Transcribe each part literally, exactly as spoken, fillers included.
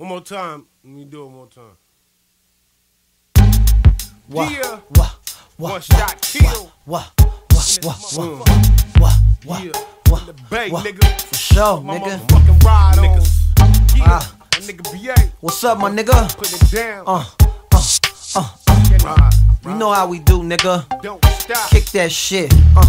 One more time. Let me do it one more time. Wah, yeah. Wah, wah, one shot kill. Wah, wah, wah, wah, wah, wah, yeah. Wah, the bank, wah, nigga. For sure, my nigga. Motherfucking ride on. Niggas. Yeah. Uh, my nigga B A. What's up, my nigga? Put it down. Uh, uh, uh, uh. Ride, ride. You know how we do, nigga. Don't stop. Kick that shit. Uh.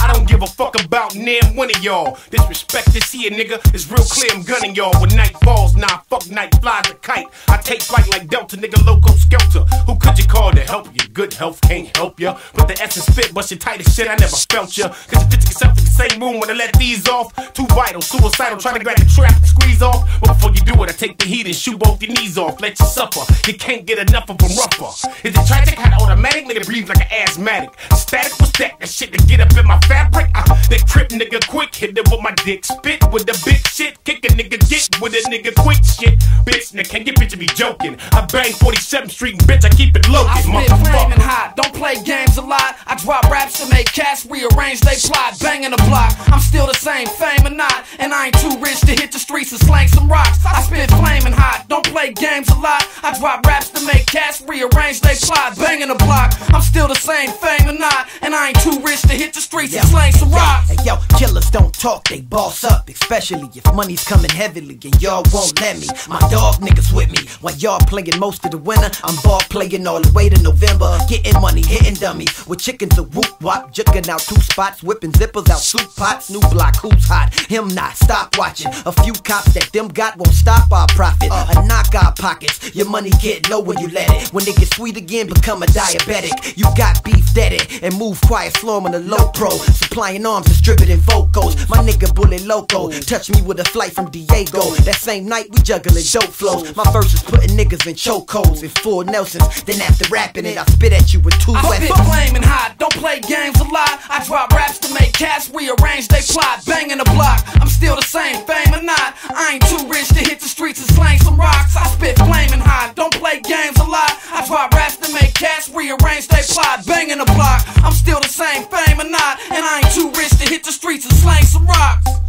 I don't give a fuck about name one of y'all. Disrespect this here, nigga. It's real clear I'm gunning y'all. When night falls, nah, fuck night flies a kite. I take flight like Delta, nigga, loco skelter. Who could you call to help you? Good health can't help ya. But the essence fit, but she tight as shit, I never felt ya. Cause you picture yourself in the same room when I let these off. Too vital, suicidal, trying to grab the trap and squeeze off. But before you do it, I take the heat and shoot both your knees off. Let you suffer, you can't get enough of a rougher. Is it tragic? How the automatic nigga breathes like an asthmatic. Static, what's that? That shit to get up in my face. Fabric, uh, that crip nigga quick, hit it with my dick, spit with the big shit, kick a nigga dick with a nigga quick shit, bitch, nigga, can you bitch be joking? I bang forty-seventh street, bitch, I keep it low. I spit flaming hot, don't play games a lot. I drop raps to make cats rearrange, they plot, banging the block. I'm still the same, fame or not, and I ain't too rich to hit the streets and slang some rocks. I spit flaming hot, don't play games a lot. I drop raps to make cats rearrange, they plot, banging the block. I'm still the same, fame or not, and I ain't too rich to hit the streets. Yeah. Slang some rocks. Hey, yo, killers don't talk, they boss up. Especially if money's coming heavily and y'all won't let me. My dog niggas with me. While y'all playing most of the winter, I'm ball playing all the way to November. Getting money, hitting dummies with chickens a whoop wop. Jugging out two spots, whipping zippers out soup pots. New block, who's hot? Him not, stop watching. A few cops that them got won't stop our profit. Uh, a knock our pockets. Your money get low when you let it. When they get sweet again, become a diabetic. You got beef, dead it, and move quiet, slow on the low pro. Supplying arms, distributing vocals. My nigga Bullet Loco touched me with a flight from Diego. That same night we juggling dope flows. My verses putting niggas in chokeholds and four Nelsons. Then after rapping it, I spit at you with two weapons. I spit flaming hot, don't play games a lot. I drop raps to make cats rearrange, they plot, banging the block. I'm still the same, fame or not. I ain't too rich to hit the streets and slang some rocks. I spit flaming hot, don't play games a lot. I drop raps to make cats rearrange, they plot, banging the block. I'm still the same, fame or not. And I ain't too rich to hit the streets and slang some rocks.